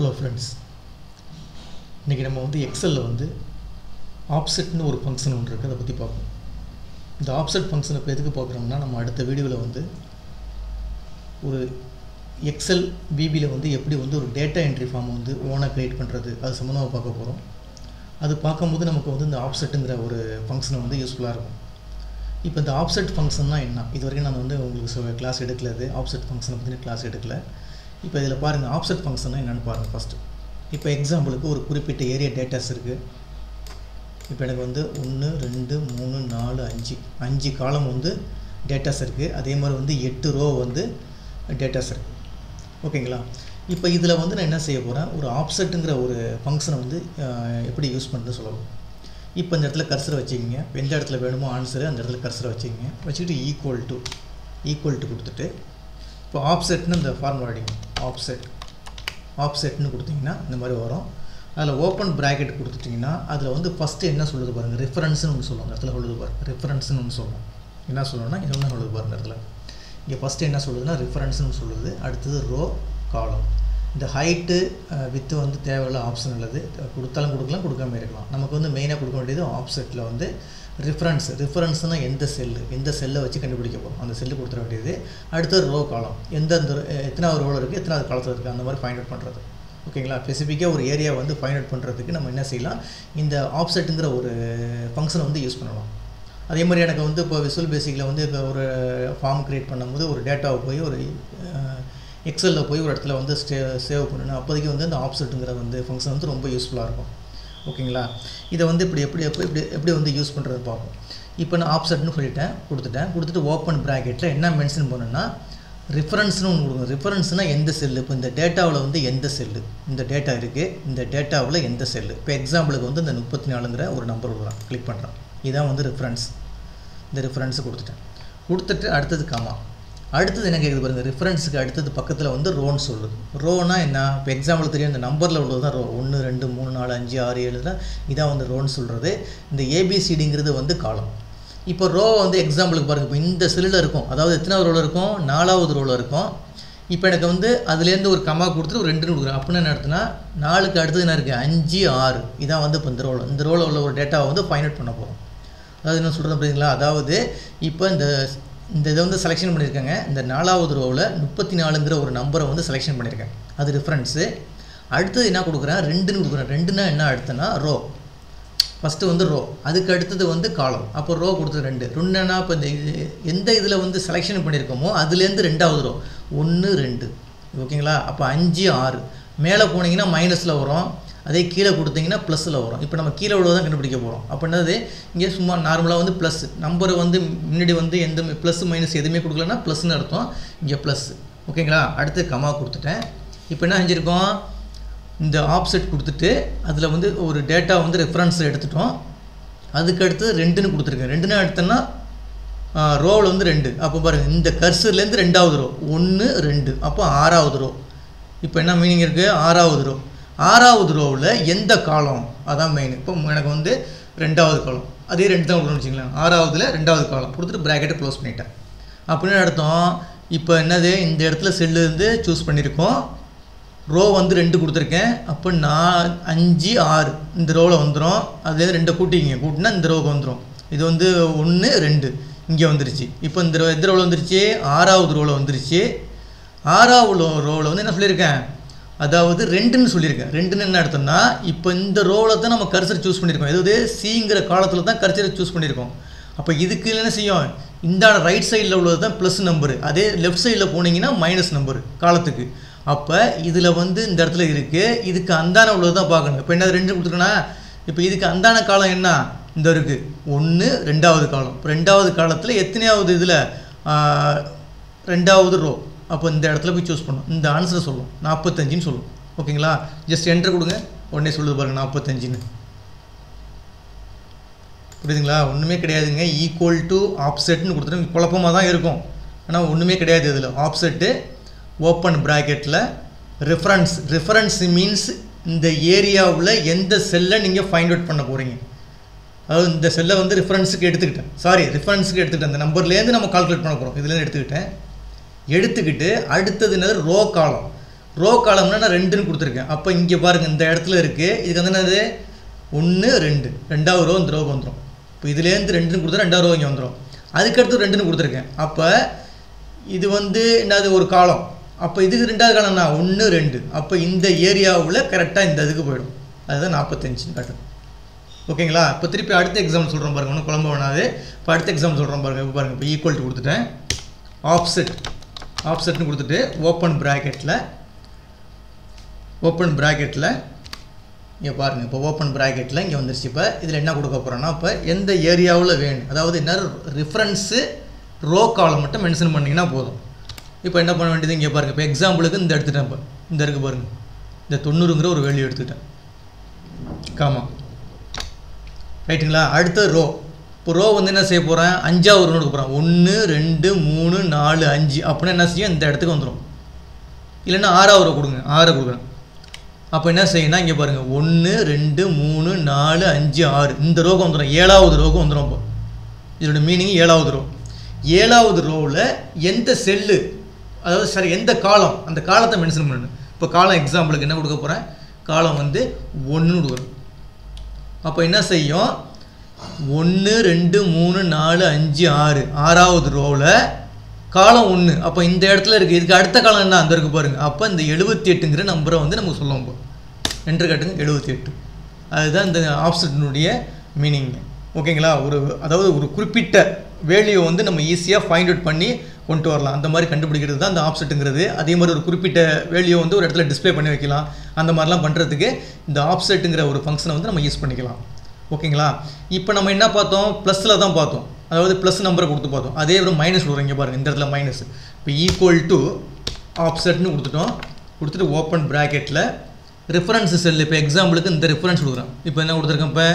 Hello friends, we will see Excel offset function. The offset function is the video. In Excel VB, data entry form create. That's what we will see. Offset function is useful. Now the offset function is Now, we will see the offset function first. Now, for example, we will see area data. Now, we will see 1, 2, 3, 4, 5. 5 column data. That is 8 row data. Okay. Now, we will see the offset function. Now, we will see the cursor. Answer equal to. Equal to. இப்போ ஆப்செட்னு இந்த formula அடிங்க offset ஆப்செட்னு கொடுத்தீங்கன்னா இந்த மாதிரி வரும் அதுல open bracket கொடுத்துட்டீங்கன்னா அதுல வந்து ஃபர்ஸ்ட் என்ன சொல்லுது பாருங்க ரெஃபரன்ஸ்னு ஒன்னு சொல்லுவாங்க அதுல சொல்லுது பாருங்க ரெஃபரன்ஸ்னு ஒன்னு சொல்லுவாங்க என்ன சொல்லுனா இது என்ன சொல்லுது பாருங்க அதுல இங்க ஃபர்ஸ்ட் என்ன சொல்லுதுன்னா ரெஃபரன்ஸ்னு சொல்லுது அடுத்து ரோ காலம் இந்த ஹைட் வித் வந்து தேவையில்ல ஆப்ஷன் உள்ளது கொடுத்தாலும் கொடுக்கலாம் கொடுக்காம இருக்கலாம் நமக்கு வந்து மெயினா கொடுக்க வேண்டியது ஆப்செட்ல வந்து reference ரெஃபரன்ஸ்னா எந்த செல் இந்த செல்லை வச்சு கண்டுபிடிக்க போறோம் அந்த செல் கொடுத்துற வேண்டியது அடுத்து ரோ காலம் எந்த எத்தனை ரோ இருக்கு எத்தனை காலத்துல இருக்கு அந்த மாதிரி ஃபைண்ட் அவுட் பண்றது ஓகேங்களா ஸ்பெசிபிக்கா ஒரு ஏரியா வந்து ஃபைண்ட் அவுட் பண்றதுக்கு நம்ம என்ன செய்யலாம் இந்த ஆப்செட்ங்கற ஒரு ஃபங்க்ஷனை வந்து யூஸ் பண்ணலாம் அதே மாதிரி எனக்கு வந்து இப்ப விசுவல் பேசிக்ல வந்து ஒரு ஃபார்ம் கிரியேட் பண்ணும்போது ஒரு டேட்டாவை போய் ஒரு எக்ஸல்ல போய் ஒரு இடத்துல வந்து சேவ் பண்ணனும் அப்போதைக்கு வந்து அந்த ஆப்செட்ங்கற வந்து ஃபங்க்ஷன் வந்து ரொம்ப யூஸ்ஃபுல்லா இருக்கும் ஓகேங்களா இத வந்து எப்படி வந்து யூஸ் பண்றது பாப்போம் இப்போ நான் ஆப்செட்னு சொல்லிட்டேன் கொடுத்துட்டு ஓபன் பிராக்கெட்ல என்ன மென்ஷன் பண்ணனும்னா ரெஃபரன்ஸ்னு ஒன்னு கொடுங்க ரெஃபரன்ஸ்னா எந்த செல் இப்போ இந்த டேட்டாவுல வந்து எந்த செல் இந்த டேட்டா இருக்கு இந்த டேட்டாவுல எந்த செல் இப்போ எக்ஸாம்பிளுக்கு வந்து இந்த 34ங்கற ஒரு நம்பர் வரும் கிளிக் பண்றேன் இதான் வந்து ரெஃபரன்ஸ் இந்த ரெஃபரன்ஸ் கொடுத்துட்டு அடுத்து காமா அடுத்து என்ன கேக்குது பாருங்க ரெஃபரன்ஸ்க்கு அடுத்து பக்கத்துல வந்து ரோன்னு சொல்லுது ரோனா என்ன for example தெரியும் இந்த நம்பர்ல உள்ளதுதான் ரோ 1 2 3 4 5 6 7 தான் இத வந்து ரோன்னு சொல்றது இந்த ABCDங்கிறது வந்து காலம் இப்போ ரோ வந்து எக்ஸாம்பிளுக்கு பாருங்க இந்த செல்ல இருக்கும் அதாவது எத்தனை ரோல இருக்கும் நானாவது ரோல இருக்கும் இப்போ எனக்கு வந்து அதுல இருந்து ஒரு கமா கொடுத்து ஒரு 2 னு கொடுக்குறேன் அப்ப என்ன அர்த்தம்னா 4 க்கு அடுத்து என்ன இருக்கு 5 6 இத வந்து இந்த ரோல உள்ள ஒரு டேட்டாவை வந்து ஃபைண்ட் அவுட் பண்ண போறோம் அதாவது என்ன சொல்றேன் புரியுங்களா அதாவது இப்போ இந்த இத வந்து செலக்ஷன் பண்ணிருக்கங்க இந்த 4வது ரோல 34ங்கற ஒரு நம்பரை வந்து செலக்ஷன் பண்ணிருக்கேன் அது ரெஃபரன்ஸ் அடுத்து என்ன கொடுக்கறேன் 2 னு கொடுக்கறேன் 2 னா என்ன அர்த்தம்னா ரோ ஃபர்ஸ்ட் வந்து ரோ அதுக்கு அடுத்து வந்து காலம் அப்ப ரோ கொடுத்து 2 2 னா இப்ப எந்த இதுல வந்து செலக்ஷன் பண்ணிருக்கோமோ அதுல இருந்து இரண்டாவது ரோ 1 2 ஓகேங்களா அப்ப 5 6 மேலே போனீங்கன்னா மைனஸ்ல வரும் அதே கீழ கொடுத்தீங்கன்னா பிளஸ்ல வரும் இப்போ நம்ம கீழ உள்ளத தான் கண்டுபிடிக்க போறோம் அப்ப என்னது இங்க சும்மா நார்மலா வந்து பிளஸ் நம்பர் வந்து முன்னாடி வந்து எந்த பிளஸ் மைனஸ் எதுமே கொடுக்கலனா பிளஸ்னு அர்த்தம் இங்க பிளஸ் ஓகேங்களா அடுத்து கமா கொடுத்துட்டேன் இப்போ என்ன செஞ்சிருக்கோம் இந்த ஆப்செட் கொடுத்துட்டு அதுல வந்து ஒரு டேட்டா வந்து ரெஃபரன்ஸ் எடுத்துட்டோம் அதுக்கு அடுத்து 2 னு கொடுத்துருக்கேன் 2 னா எடுத்தனா ரோல வந்து 2 அப்ப பாருங்க இந்த கர்சர்ல இருந்து இரண்டாவது ரோ 1 2 அப்ப ஆறாவது ரோ இப்போ என்ன மீனிங் இருக்கு ஆறாவது ரோ ஆறாவது ரோல எந்த காலம் அதான் மெயின் இப்போ எனக்கு வந்து இரண்டாவது காலம் அதே ரெண்டு தான் கொடுக்கணும் செஞ்சீங்களா ஆறாவதுல இரண்டாவது காலம் கொடுத்துட்டு பிராக்கெட்டை க்ளோஸ் பண்ணிட்டேன் அப்படின அர்த்தம் இப்போ என்னது இந்த இடத்துல செல் இருந்து चूஸ் பண்ணிருக்கோம் ரோ வந்து 2 கொடுத்திருக்கேன் அப்ப 5 6 இந்த ரோல வந்துரும் அதுல ரெண்டு கூட்டிங்க கூட்டினா இந்த ரோக்கு வந்துரும் இது வந்து 1 2 இங்க வந்துருச்சு இப்போ இந்த எந்த ரோல வந்துருச்சு ஆறாவது ரோல வந்துருச்சு ஆறாவது ரோல வந்து என்ன சொல்லிருக்கேன் அதாவது 2 னு சொல்லிருக்கேன் 2 னு என்ன அர்த்தம்னா இப்போ இந்த ரோல தான் நம்ம கர்சர் चूஸ் பண்ணிருக்கோம் இதுவே சிங்கற காலத்துல தான் கர்சர் चूஸ் பண்ணிருக்கோம் அப்ப இதுக்கு என்ன செய்யும் இந்த ரைட் சைடுல உள்ளது தான் பிளஸ் நம்பர் அதே லெஃப்ட் சைடுல போனீங்கன்னா மைனஸ் நம்பர் காலத்துக்கு அப்ப இதுல வந்து இந்த இடத்துல இருக்கு இதுக்கு அந்தான உள்ளது தான் பார்க்கணும் இப்போ என்ன 2 கொடுத்துட்டேனா இப்போ இதுக்கு அந்தான காலம் என்ன இந்த இருக்கு 1 இரண்டாவது காலம் இரண்டாவது காலத்துல எத்தனையாவது இதுல இரண்டாவது ரோ அப்ப இந்த இடத்துல போய் चूஸ் பண்ணனும் இந்த ஆன்சர் சொல்லும் 45 ன்னு சொல்லும் ஓகேங்களா ஜஸ்ட் என்டர் கொடுங்க உடனே சொல்லுது பாருங்க 45 ன்னு புரியுதுங்களா ஒண்ணுமே கிடையாதுங்க ஈக்குவல் டு ஆப்செட் ன்னு கொடுத்துட்டோம் குழப்பமா தான் இருக்கும் ஆனா ஒண்ணுமே கிடையாது இதுல ஆப்செட் ஓபன் பிராக்கெட்ல ரெஃபரன்ஸ் ரெஃபரன்ஸ் மீன்ஸ் இந்த ஏரியாவுல எந்த செல்லை நீங்க ஃபைண்ட் அவுட் பண்ண போறீங்க அதாவது இந்த செல்லை வந்து ரெஃபரன்ஸ்க்கு எடுத்துக்கிட்டேன் சாரி ரெஃபரன்ஸ்க்கு எடுத்துக்கிட்டேன் அந்த நம்பர்ல இருந்து நம்ம கால்குலேட் பண்ணப் போறோம் இதுல இருந்து எடுத்துக்கிட்டேன் எடுத்துக்கிட்டு அடுத்து என்னது ரோ காலம் row column na rent nu kuduthirken appo inge paarenga indha edathila irukku idukku endanadhu 1 2 rendav row indha row vandrum appo idile irundhu 2 nu kudutha rendav row inge vandrum adukaduthu 2 nu kuduthirken appo idu vandu enadhu oru column appo idukku rendav column na 1 2 appo indha area ulla correct ah indha adukku poidum adha 45 nu katum okay la appo திருப்பி அடுத்த example சொல்றோம் பாருங்க இன்னும் குழம்ப வேணாது இப்ப அடுத்த example சொல்றோம் பாருங்க இப்ப பாருங்க இப்ப ஈக்குவல் டு கொடுத்துட்டேன் ஆஃப்செட் னு கொடுத்துட்டு ஓபன் பிராக்கெட்ல இங்க பாருங்க இப்ப ஓபன் பிராக்கெட்ல இங்க வந்துருச்சு இப்ப இதுல என்ன கொடுக்க போறேன்னா இப்ப எந்த ஏரியாவுல வேணும் அதாவது என்ன ரெஃபரன்ஸ் ரோ காலம் மட்டும் மென்ஷன் பண்ணீங்கனா போதும் இப்ப என்ன பண்ண வேண்டியது இங்க பாருங்க இப்ப एग्जांपலுக்கு இந்த எடுத்துட்டேன் பாருங்க இந்த இருக்கு பாருங்க இந்த 90 ங்கற ஒரு வேல்யூ எடுத்துட்டேன் காமா ரைட்ங்களா அடுத்து ரோ இப்போ ரோ வந்து என்ன செய்ய போறேன் 5 ஆவது ரோ எடுக்கப் போறேன் 1 2 3 4 5 அப்போ என்ன செய்யும் இந்த இடத்துக்கு வந்துரும் இல்லனா 6 ஆவது ரோ கொடுங்க 6 கொடுங்க அப்போ என்ன செய்யணும் இங்க பாருங்க 1 2 3 4 5 6 இந்த ரோக்கு வந்துரும் 7 ஆவது ரோக்கு வந்துரும் இதோட மீனிங் 7 ஆவது ரோ 7 ஆவது ரோல எந்த செல் அதாவது சரி எந்த காலம் அந்த காலத்தை மென்ஷன் பண்ணணும் இப்போ காலம் எக்ஸாம்பிளுக்கு என்ன கொடுக்க போறேன் காலம் வந்து 1 னு கொடுங்க அப்ப என்ன செய்யும் 1 2 3 4 5 6 ஆறாவது ரோல காலம் 1 அப்ப இந்த இடத்துல இருக்கு இதுக்கு அடுத்த காலம் என்ன அந்த இருக்கு பாருங்க அப்ப இந்த 78 ங்கற நம்பரை வந்து நமக்கு சொல்லுங்க என்டர் கட்டுங்க 78 அதுதான் இந்த ஆஃப்செட் உடைய மீனிங் ஓகேங்களா ஒரு அதாவது ஒரு குறிப்பிட்ட வேல்யூ வந்து நம்ம ஈஸியா ஃபைண்ட் அவுட் பண்ணி கொண்டு வரலாம் அந்த மாதிரி கண்டுபிடிக்கிறது தான் அந்த ஆஃப்செட்ங்கிறது அதே மாதிரி ஒரு குறிப்பிட்ட வேல்யூ வந்து ஒரு இடத்துல டிஸ்ப்ளே பண்ணி வைக்கலாம் அந்த மாதிரிலாம் பண்றதுக்கு இந்த ஆஃப்செட்ங்கற ஒரு ஃபங்க்ஷனை வந்து நம்ம யூஸ் பண்ணிக்கலாம் ஓகேங்களா இப்போ நம்ம என்ன பார்த்தோம் பிளஸ்ல தான் பார்த்தோம் அதாவது பிளஸ் நம்பரை கொடுத்து பார்த்தோம் அதே ஒரு மைனஸ் வரும் இங்க பாருங்க இந்த இடத்துல மைனஸ் இப்போ ஈக்குவல் டு ஆஃப்செட் னு கொடுத்துட்டோம் கொடுத்துட்டு ஓபன் பிராக்கெட்ல ரெஃபரன்ஸ் செல் இப்போ எக்ஸாம்பிளுக்கு இந்த ரெஃபரன்ஸ் கொடுக்குறேன் இப்போ என்ன கொடுத்திருக்கேன் இப்போ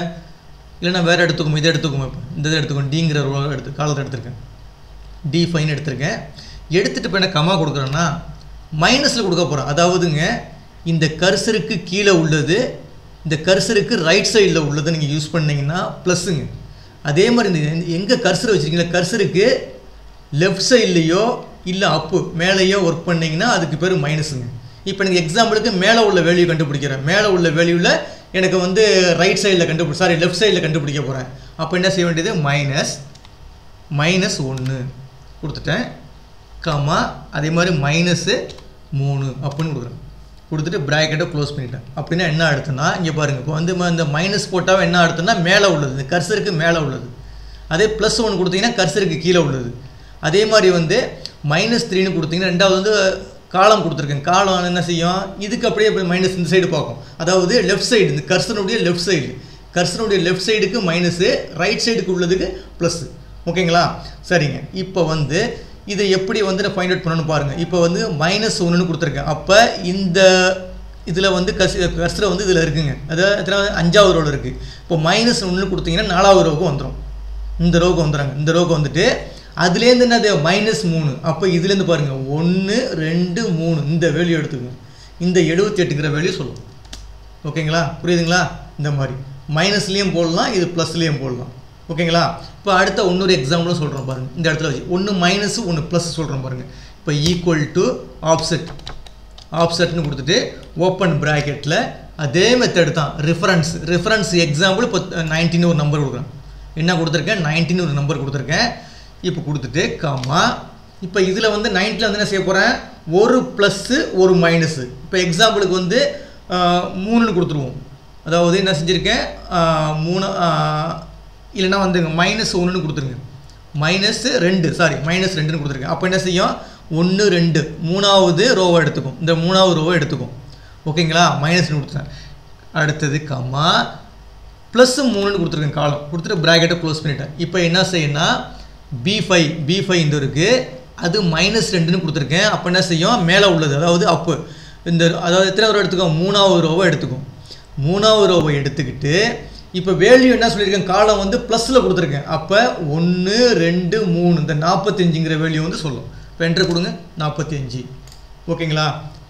இல்லனா வேற எடுத்துக்குமே இத எடுத்துக்குமே இந்த இத எடுத்துக்கோங்க டிங்கற ரோல எடுத்து காலத்தை எடுத்துக்கேன் டி ஃபைன் எடுத்துக்கேன் எடுத்துட்டு பையன கமா கொடுக்கறேன்னா மைனஸ்ல கொடுக்க போறேன் அதாவதுங்க இந்த கர்சருக்கு கீழ உள்ளது இந்த கர்சருக்கு ரைட் சைடுல உள்ளது நீங்க யூஸ் பண்ணீங்கனா பிளஸ்ங்க அதே மாதிரி எங்க கர்சர் வச்சிருக்கீங்க கர்சருக்கு லெஃப்ட் சைடுலயோ இல்ல அப் மேலயோ வர்க் பண்ணீங்கனா அதுக்கு பேரு மைனஸ்ங்க இப்போ எனக்கு எக்ஸாம்பிளுக்கு மேல உள்ள வேல்யூ கண்டுபிடிக்கிறேன் மேல உள்ள வேல்யூல எனக்கு வந்து ரைட் சைடுல கண்டுபிடி சாரி லெஃப்ட் சைடுல கண்டுபிடிக்க போறேன் அப்ப என்ன செய்ய வேண்டியது -1 கொடுத்துட்டேன் கமா அதே மாதிரி -3 அப்படினு கொடுக்கிறேன் கொடுத்துட்டு பிராக்கெட்டை க்ளோஸ் பண்ணிட்டேன் அப்படினா என்ன அர்த்தம்னா இங்க பாருங்க இப்போ வந்து இந்த மைனஸ் போட்டாவே என்ன அர்த்தம்னா மேலே உள்ளது கர்சருக்கு மேலே உள்ளது அதே +1 கொடுத்தீங்கன்னா கர்சருக்கு கீழ உள்ளது அதே மாதிரி வந்து -3 னு கொடுத்தீங்கன்னா இரண்டாவது வந்து காலம் கொடுத்திருக்கேன் காலம் என்ன செய்யும் இதுக்கு அப்படியே மைனஸ் இந்த சைடு பாக்கும் அதாவது லெஃப்ட் சைடு இந்த கர்சருடைய லெஃப்ட் சைடு கர்சருடைய லெஃப்ட் சைடுக்கு மைனஸ் ரைட் சைடுக்கு உள்ளதுக்கு பிளஸ் ஓகேங்களா சரிங்க இப்போ வந்து இதை எப்படி வந்து நான் ஃபைண்ட் அவுட் பண்ணனும் பாருங்க இப்போ வந்து -1 னு கொடுத்திருக்கேன் அப்ப இந்த இதுல வந்து கர்சர் வந்து இதுல இருக்குங்க அது அஞ்சாவது ரோல இருக்கு இப்போ -1 னு கொடுத்தீங்கன்னா நாலாவது ரோக்கு வந்துரும் இந்த ரோக்கு வந்துறாங்க இந்த ரோக்கு வந்துட்டு அதுல இருந்து என்னது -3 அப்ப இதுல இருந்து பாருங்க 1 2 3 இந்த வேல்யூ எடுத்துக்கோங்க இந்த 78 ங்கற வேல்யூ சொல்லுங்க ஓகேங்களா புரியுதுங்களா இந்த மாதிரி மைனஸ்லயும் போடலாம் இது பிளஸ்லயும் போடலாம் ஓகேங்களா இப்போ அடுத்து இன்னொரு எக்ஸாம்பிள் சொல்றோம் பாருங்க இந்த இடத்துல வச்சு 1 - 1 பிளஸ் சொல்றோம் பாருங்க இப்போ ஈக்குவல் டு ஆஃப்செட் னு கொடுத்துட்டு ஓபன் பிராக்கெட்ல அதே மெத்தட் தான் ரெஃபரன்ஸ் எக்ஸாம்பிள் 19 ஒரு நம்பர் கொடுக்கிறேன் என்ன கொடுத்திருக்கேன் 19 ஒரு நம்பர் கொடுத்திருக்கேன் இப்போ கொடுத்துட்டு காமா இப்போ இதுல வந்து 9ல வந்து என்ன செய்ய போறேன் ஒரு பிளஸ் ஒரு மைனஸ் இப்போ எக்ஸாம்பிளுக்கு வந்து 3 னு கொடுத்துருவோம் அதாவது என்ன செஞ்சிருக்கேன் 3 இல்லனா வந்து -1 னு கொடுத்துருங்க -2 சாரி -2 னு கொடுத்துருக்கேன் அப்ப என்ன செய்யும் 1 2 மூணாவது ரோவை எடுத்துக்கும் இந்த மூணாவது ரோவை எடுத்துக்கும் ஓகேங்களா -2 கொடுத்தேன் அடுத்து காமா +3 னு கொடுத்துருக்கேன் காலம் கொடுத்துட்டு பிராக்கெட்டை க்ளோஸ் பண்ணிட்டேன் இப்போ என்ன செய்யணும்னா B5 இந்த இருக்கு அது -2 னு கொடுத்திருக்கேன் அப்ப என்ன செய்யும் மேலே உள்ளது அதாவது அப் இந்த அதாவது எத்தனை ரோ எடுத்துக்கும் மூணாவது ரோவை எடுத்துக்கிட்டு இப்போ வேல்யூ என்ன சொல்லிருக்கேன் காலம் வந்து பிளஸ்ல கொடுத்திருக்கேன் அப்ப 1 2 3 இந்த 45 ங்கற வேல்யூ வந்து சொல்லும் இப்போ என்டர் கொடுங்க 45 ஓகேங்களா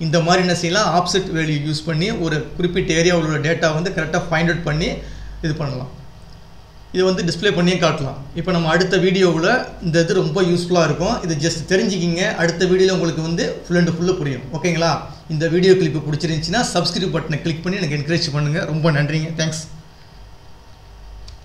இந்த மாதிரி என்ன செய்யலாம் ஆஃப்செட் வேல்யூ யூஸ் பண்ணி ஒரு குறிப்பிட்ட ஏரியாவுல உள்ள டேட்டா வந்து கரெக்ட்டா ஃபைண்ட் அவுட் பண்ணி இது பண்ணலாம் இது வந்து டிஸ்ப்ளே பண்ணியே காட்டலாம் இப்போ நம்ம அடுத்த வீடியோவுல இந்த இது ரொம்ப யூஸ்ஃபுல்லா இருக்கும் இது ஜஸ்ட் தெரிஞ்சிக்கிங்க அடுத்த வீடியோல உங்களுக்கு வந்து ஃபுல் அண்ட் ஃபுல் புரியும் ஓகேங்களா இந்த வீடியோ கிளிப்பை பிடிச்சிருந்துச்சுன்னா subscribe பட்டனை click பண்ணி எனக்கு encourage பண்ணுங்க. ரொம்ப நன்றிங்க. Thanks.